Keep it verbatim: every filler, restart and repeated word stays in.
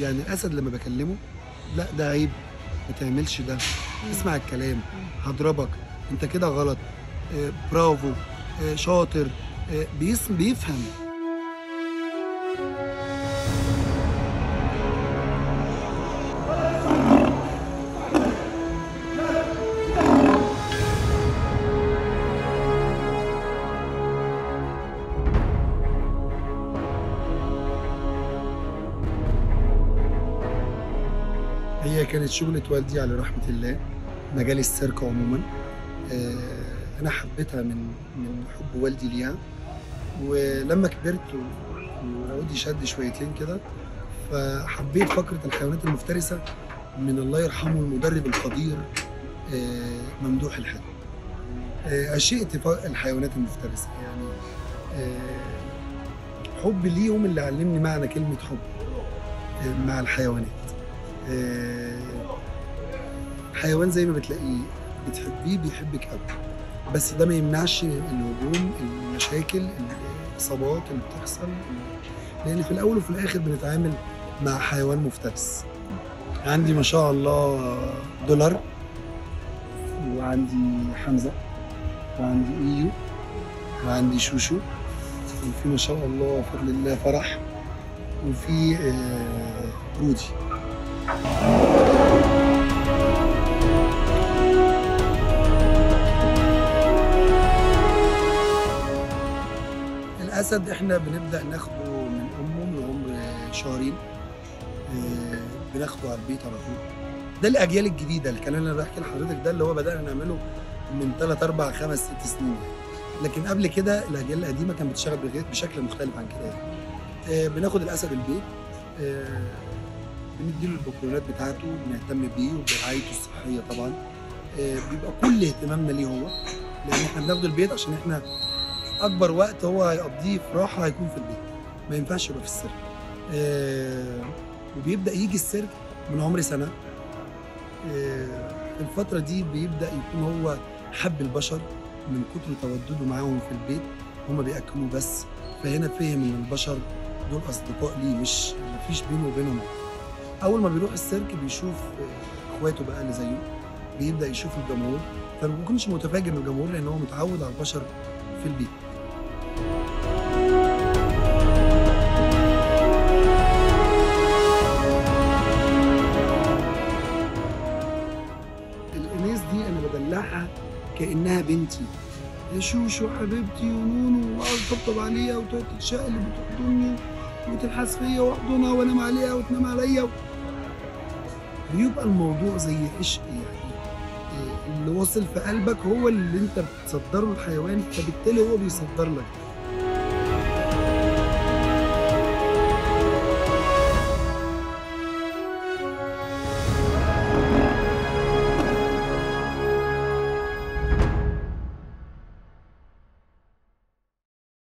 يعني الاسد لما بكلمه لا ده عيب، ما تعملش ده، اسمع الكلام، هضربك، انت كده غلط، آه برافو، آه شاطر، آه بيفهم. هي كانت شغلة والدي على رحمة الله، مجال السيرك عموما. آه أنا حبيتها من من حب والدي ليها، ولما كبرت وعودي شد شويتين كده فحبيت فكرة الحيوانات المفترسة من الله يرحمه المدرب القدير آه ممدوح الحداد. آه عشقت الحيوانات المفترسة، يعني آه حب ليهم اللي علمني معنى كلمة حب آه مع الحيوانات. حيوان زي ما بتلاقيه بتحبيه بيحبك قوي، بس ده ما يمنعش الهجوم، المشاكل، الاصابات اللي بتحصل، لان في الاول وفي الاخر بنتعامل مع حيوان مفترس. عندي ما شاء الله دولار، وعندي حمزه، وعندي ايو، وعندي شوشو، وفي ما شاء الله بفضل الله فرح، وفي رودي. الأسد إحنا بنبدأ ناخده من أمه من عمر شهرين، بناخده على البيت على طول. ده الأجيال الجديدة، الكلام اللي أنا بحكي لحضرتك ده اللي هو بدأنا نعمله من ثلاث أربع خمس ست سنين، لكن قبل كده الأجيال القديمة كانت بتشتغل بشكل مختلف عن كده. بناخد الأسد البيت، بنديله البكرونات بتاعته، بنهتم بيه وبرعايته الصحيه طبعا. آه بيبقى كل اهتمامنا ليه هو، لان احنا بناخده البيت عشان احنا اكبر وقت هو هيقضيه في راحه هيكون في البيت، ما ينفعش يبقى في السيرك. آه وبيبدا يجي السيرك من عمر سنه. آه الفتره دي بيبدا يكون هو حب البشر من كتر تودده معاهم في البيت، هما بياكلوه بس، فهنا فهم ان البشر دول اصدقاء ليه، مش مفيش بينه وبينهم. أول ما بيروح السيرك بيشوف إخواته بقى اللي زيه، بيبدأ يشوف الجمهور، فما بيكونش متفاجئ من الجمهور لأن هو متعود على البشر في البيت. الإناث دي أنا بدلعها كأنها بنتي، يا شوشو حبيبتي ونونو، وأقعد أطبطب عليها وتقعد تتشقلب وتحضني وتنحس فيا واحضنها وانام عليها وتنام عليا و... بيبقى الموضوع زي عشق، يعني اللي واصل في قلبك هو اللي انت بتصدره الحيوان، فبالتالي هو بيصدر لك.